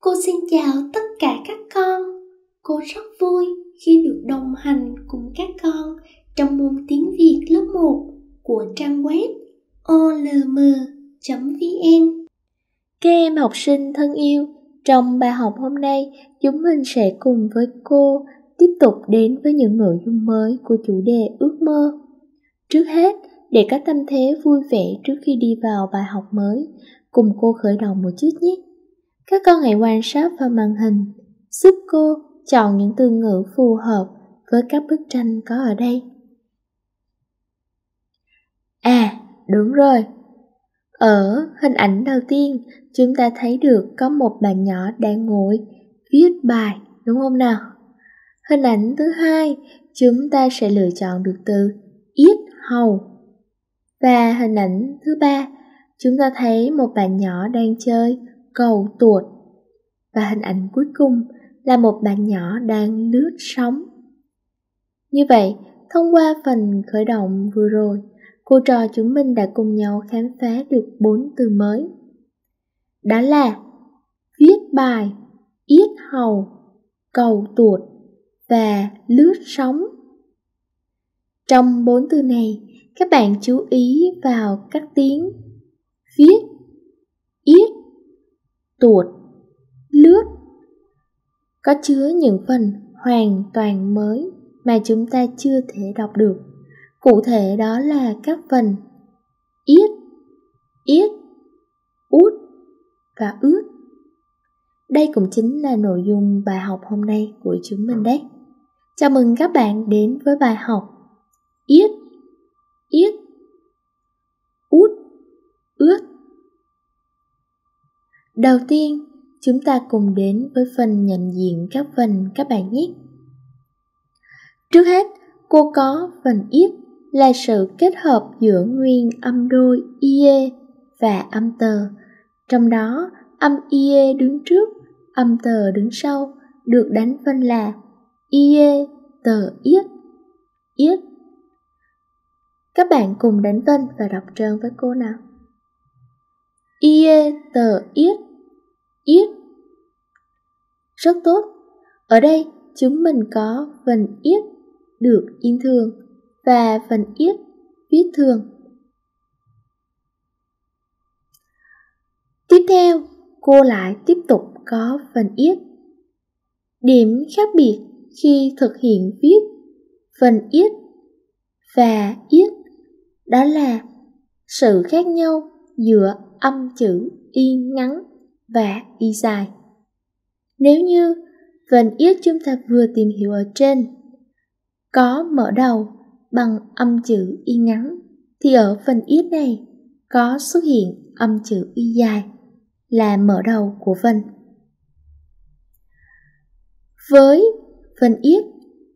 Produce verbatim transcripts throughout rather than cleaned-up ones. Cô xin chào tất cả các con. Cô rất vui khi được đồng hành cùng các con trong môn tiếng Việt lớp một của trang web O L M chấm V N. Các em học sinh thân yêu, trong bài học hôm nay, chúng mình sẽ cùng với cô tiếp tục đến với những nội dung mới của chủ đề ước mơ. Trước hết, để có tâm thế vui vẻ trước khi đi vào bài học mới, cùng cô khởi động một chút nhé. Các con hãy quan sát vào màn hình, giúp cô chọn những từ ngữ phù hợp với các bức tranh có ở đây. À, đúng rồi. Ở hình ảnh đầu tiên, chúng ta thấy được có một bạn nhỏ đang ngồi viết bài, đúng không nào? Hình ảnh thứ hai, chúng ta sẽ lựa chọn được từ yết hầu. Và hình ảnh thứ ba, chúng ta thấy một bạn nhỏ đang chơi cầu tuột. Và hình ảnh cuối cùng là một bạn nhỏ đang lướt sóng. Như vậy, thông qua phần khởi động vừa rồi, cô trò chúng mình đã cùng nhau khám phá được bốn từ mới. Đó là viết bài, yết hầu, cầu tuột và lướt sóng. Trong bốn từ này, các bạn chú ý vào các tiếng viết, yết, tuột, lướt có chứa những phần hoàn toàn mới mà chúng ta chưa thể đọc được. Cụ thể đó là các phần yết, yết, út và ướt. Đây cũng chính là nội dung bài học hôm nay của chúng mình đấy. Chào mừng các bạn đến với bài học yết, yết, út, ướt. Đầu tiên, chúng ta cùng đến với phần nhận diện các phần các bạn nhé. Trước hết, cô có phần yết là sự kết hợp giữa nguyên âm đôi ie và âm tờ. Trong đó, âm ie đứng trước, âm tờ đứng sau, được đánh phân là ie tờ yết, yết. Các bạn cùng đánh phân và đọc trơn với cô nào. Ie tờ yết, yết. Rất tốt. Ở đây chúng mình có phần yết được in thường và phần yết viết thường. Tiếp theo, cô lại tiếp tục có phần yết. Điểm khác biệt khi thực hiện viết phần yết và yết đó là sự khác nhau giữa âm chữ y ngắn và y dài. Nếu như phần yết chúng ta vừa tìm hiểu ở trên có mở đầu bằng âm chữ y ngắn, thì ở phần yết này có xuất hiện âm chữ y dài là mở đầu của phần. Với phần yết,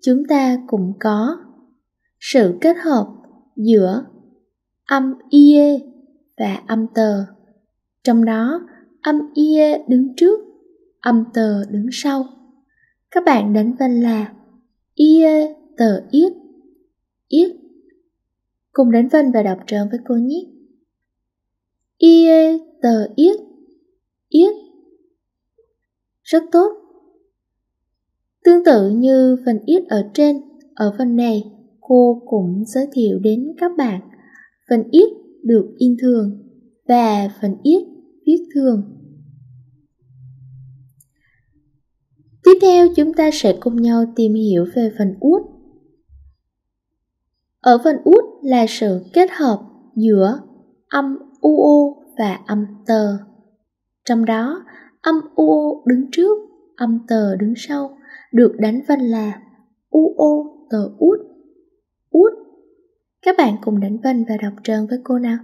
chúng ta cũng có sự kết hợp giữa âm ie và âm tờ. Trong đó, âm ie đứng trước, âm tờ đứng sau. Các bạn đánh vần là ie tờ yết, yết. Cùng đánh vần và đọc trơn với cô nhé. Ie tờ yết, yết. Rất tốt. Tương tự như phần yết ở trên, ở phần này cô cũng giới thiệu đến các bạn phần yết được in thường và phần yết viết thường. Tiếp theo, chúng ta sẽ cùng nhau tìm hiểu về phần út. Ở phần út là sự kết hợp giữa âm uo và âm tờ. Trong đó, âm uo đứng trước, âm tờ đứng sau, được đánh vần là uo tờ út, út. Các bạn cùng đánh vần và đọc trơn với cô nào.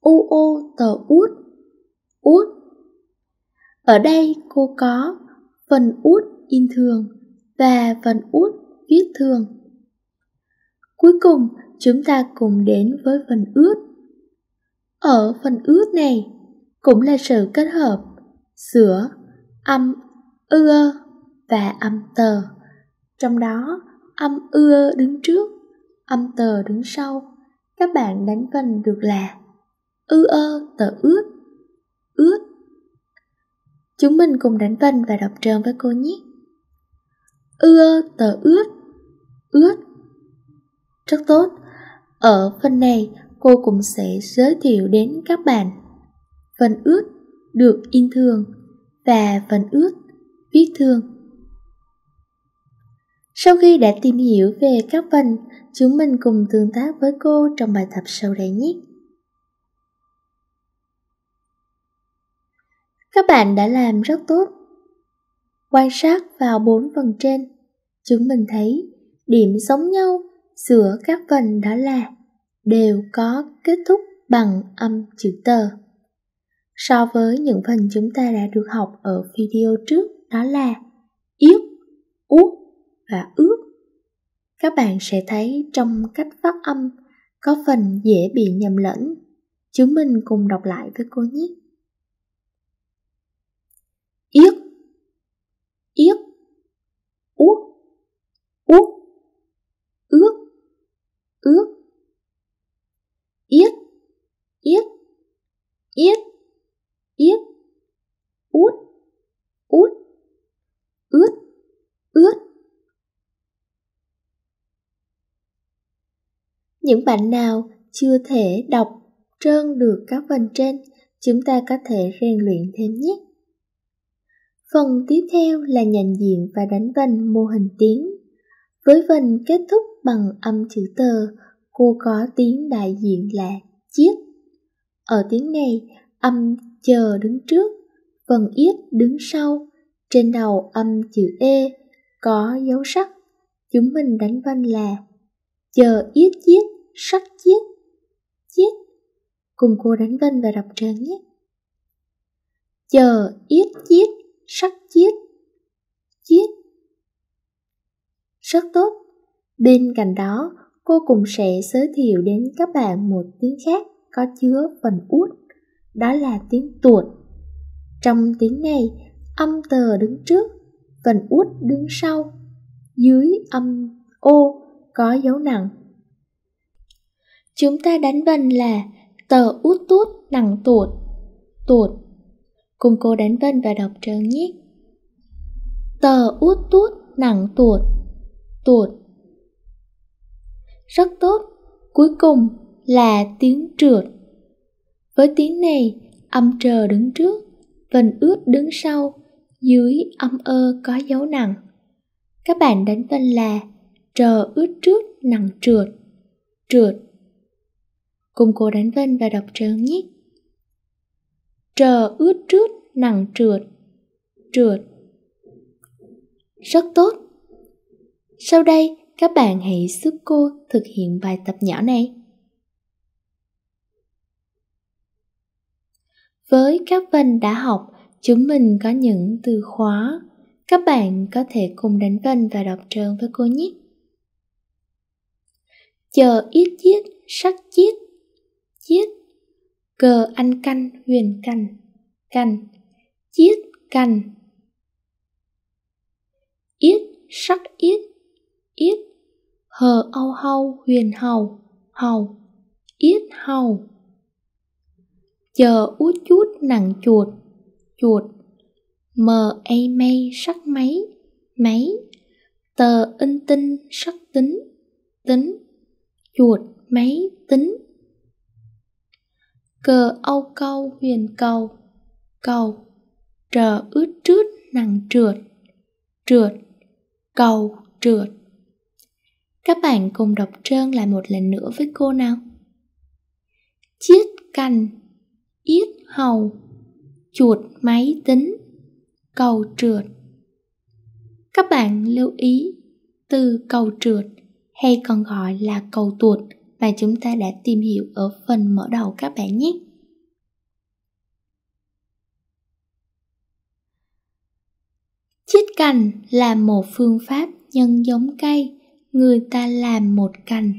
Uo tờ út, út. Ở đây cô có phần út in thường và phần út viết thường. Cuối cùng, chúng ta cùng đến với phần ướt. Ở phần ướt này cũng là sự kết hợp giữa âm ưa và âm tờ. Trong đó, âm ưa đứng trước, âm tờ đứng sau. Các bạn đánh vần được là ưa tờ ướt, ướt. Chúng mình cùng đánh vần và đọc trơn với cô nhé. Ưa tờ ướt, ướt. Rất tốt. Ở phần này, cô cũng sẽ giới thiệu đến các bạn phần ướt được in thường và phần ướt viết thường. Sau khi đã tìm hiểu về các phần, chúng mình cùng tương tác với cô trong bài tập sau đây nhé. Các bạn đã làm rất tốt. Quan sát vào bốn phần trên, chúng mình thấy điểm giống nhau giữa các phần đó là đều có kết thúc bằng âm chữ tờ. So với những phần chúng ta đã được học ở video trước đó là yết, út và ước, các bạn sẽ thấy trong cách phát âm có phần dễ bị nhầm lẫn. Chúng mình cùng đọc lại với cô nhé. Yết, yết, út, út, ước, ước, yết, yết, yết, yết, út, út, ướt, ướt. Những bạn nào chưa thể đọc trơn được các phần trên, chúng ta có thể rèn luyện thêm nhé. Phần tiếp theo là nhận diện và đánh vần mô hình tiếng. Với vần kết thúc bằng âm chữ tờ, cô có tiếng đại diện là chiếc. Ở tiếng này, âm chờ đứng trước, vần yết đứng sau, trên đầu âm chữ e có dấu sắc. Chúng mình đánh vần là chờ yết chiếc, sắc chiếc, chiếc. Cùng cô đánh vần và đọc trơn nhé. Chờ yết chiếc, sắc chiếc, chiếc. Rất tốt. Bên cạnh đó, cô cũng sẽ giới thiệu đến các bạn một tiếng khác có chứa phần út, đó là tiếng tuột. Trong tiếng này, âm tờ đứng trước, phần út đứng sau, dưới âm ô có dấu nặng. Chúng ta đánh vần là tờ út tút nặng tuột, tuột. Cùng cô đánh vần và đọc trơn nhé. Tờ út tút nặng tuột, tuột. Rất tốt. Cuối cùng là tiếng trượt. Với tiếng này, âm trờ đứng trước, vần ướt đứng sau, dưới âm ơ có dấu nặng. Các bạn đánh vần là trờ ướt trước nặng trượt, trượt. Cùng cô đánh vần và đọc trơn nhé. Trờ ướt trước nặng trượt, trượt. Rất tốt. Sau đây, các bạn hãy giúp cô thực hiện bài tập nhỏ này. Với các vần đã học, chúng mình có những từ khóa. Các bạn có thể cùng đánh vần và đọc trơn với cô nhé. Chờ yết chiết, sắc chiết, chiết. Cờ anh canh, huyền canh, canh, chiết canh. Yết, sắc yết, yết. Hờ âu hâu, huyền hầu, hầu, yết hầu. Chờ út chút nặng chuột, chuột. Mờ ây mây, sắc máy, máy. Tờ in tinh, sắc tính, tính. Chuột, máy, tính. Cờ âu câu, huyền cầu, cầu. Trờ ướt trướt nặng trượt, trượt. Cầu, trượt. Các bạn cùng đọc trơn lại một lần nữa với cô nào. Chiết cành, yết hầu, chuột máy tính, cầu trượt. Các bạn lưu ý từ cầu trượt hay còn gọi là cầu tuột mà chúng ta đã tìm hiểu ở phần mở đầu các bạn nhé. Chiết cành là một phương pháp nhân giống cây. Người ta làm một cành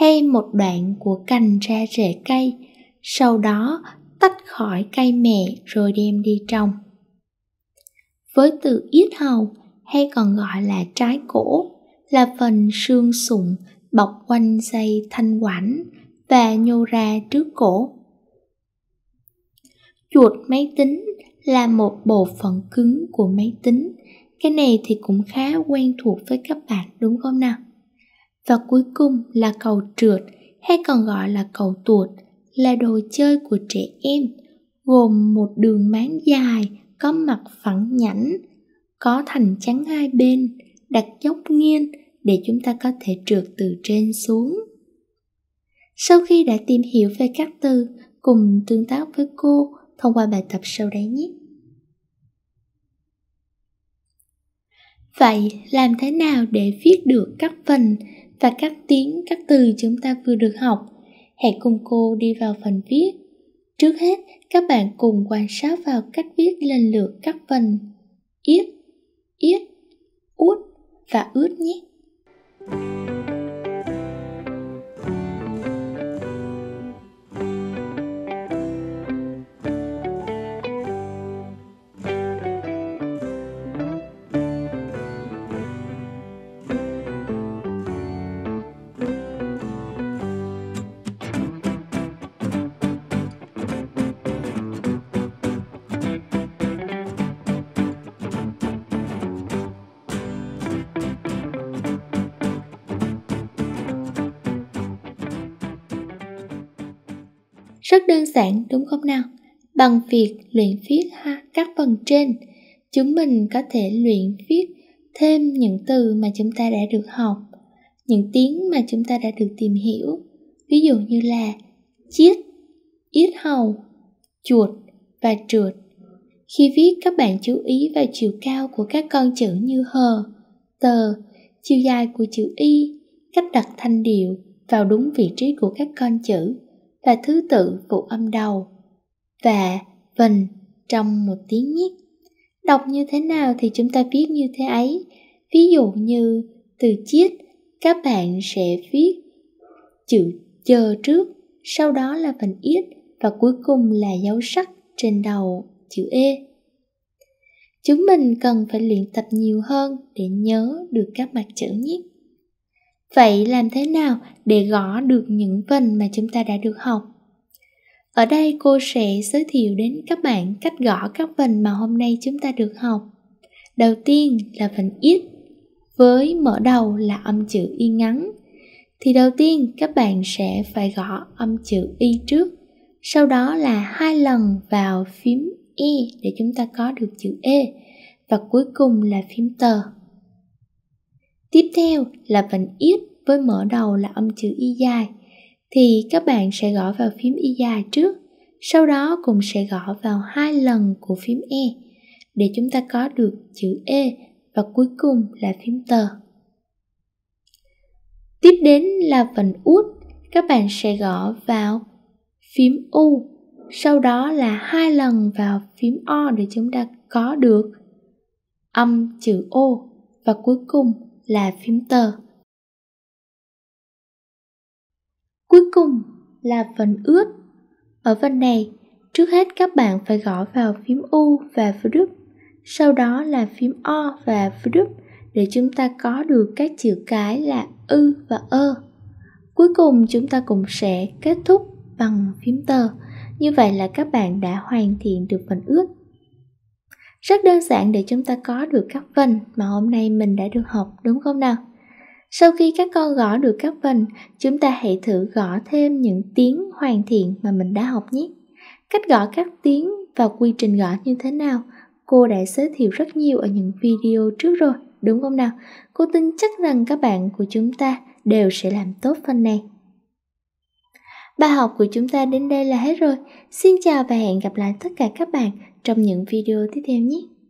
hay một đoạn của cành ra rễ cây, sau đó tách khỏi cây mẹ rồi đem đi trồng. Với từ yết hầu hay còn gọi là trái cổ, là phần xương sụn bọc quanh dây thanh quản và nhô ra trước cổ. Chuột máy tính là một bộ phận cứng của máy tính. Cái này thì cũng khá quen thuộc với các bạn đúng không nào? Và cuối cùng là cầu trượt hay còn gọi là cầu tuột, là đồ chơi của trẻ em, gồm một đường máng dài có mặt phẳng nhẵn, có thành chắn hai bên, đặt dốc nghiêng để chúng ta có thể trượt từ trên xuống. Sau khi đã tìm hiểu về các từ, cùng tương tác với cô thông qua bài tập sau đây nhé. Vậy làm thế nào để viết được các vần và các tiếng các từ chúng ta vừa được học? Hãy cùng cô đi vào phần viết. Trước hết, các bạn cùng quan sát vào cách viết lần lượt các vần yết, yết, út và ướt nhé. Rất đơn giản đúng không nào? Bằng việc luyện viết các phần trên, chúng mình có thể luyện viết thêm những từ mà chúng ta đã được học, những tiếng mà chúng ta đã được tìm hiểu. Ví dụ như là chiết, yết hầu, chuột và trượt. Khi viết, các bạn chú ý vào chiều cao của các con chữ như hờ, tờ, chiều dài của chữ y, cách đặt thanh điệu vào đúng vị trí của các con chữ và thứ tự phụ âm đầu và vần trong một tiếng nhé. Đọc như thế nào thì chúng ta viết như thế ấy. Ví dụ như từ chiết, các bạn sẽ viết chữ chờ trước, sau đó là vần yết và cuối cùng là dấu sắc trên đầu chữ e. Chúng mình cần phải luyện tập nhiều hơn để nhớ được các mặt chữ nhé. Vậy làm thế nào để gõ được những vần mà chúng ta đã được học? Ở đây cô sẽ giới thiệu đến các bạn cách gõ các vần mà hôm nay chúng ta được học. Đầu tiên là vần yết, với mở đầu là âm chữ y ngắn. Thì đầu tiên các bạn sẽ phải gõ âm chữ y trước, sau đó là hai lần vào phím y để chúng ta có được chữ e, và cuối cùng là phím tờ. Tiếp theo là vần yết với mở đầu là âm chữ y dài, thì các bạn sẽ gõ vào phím y dài trước, sau đó cũng sẽ gõ vào hai lần của phím e để chúng ta có được chữ e và cuối cùng là phím tờ. Tiếp đến là vần út, các bạn sẽ gõ vào phím u, sau đó là hai lần vào phím o để chúng ta có được âm chữ o và cuối cùng là phím tờ. Cuối cùng là vần ướt. Ở vần này, trước hết các bạn phải gõ vào phím u và vê đê, sau đó là phím o và vê đê để chúng ta có được các chữ cái là ư và ơ. Cuối cùng chúng ta cũng sẽ kết thúc bằng phím tờ. Như vậy là các bạn đã hoàn thiện được vần ướt. Rất đơn giản để chúng ta có được các vần mà hôm nay mình đã được học đúng không nào? Sau khi các con gõ được các vần, chúng ta hãy thử gõ thêm những tiếng hoàn thiện mà mình đã học nhé. Cách gõ các tiếng và quy trình gõ như thế nào, cô đã giới thiệu rất nhiều ở những video trước rồi, đúng không nào? Cô tin chắc rằng các bạn của chúng ta đều sẽ làm tốt phần này. Bài học của chúng ta đến đây là hết rồi. Xin chào và hẹn gặp lại tất cả các bạn trong những video tiếp theo nhé.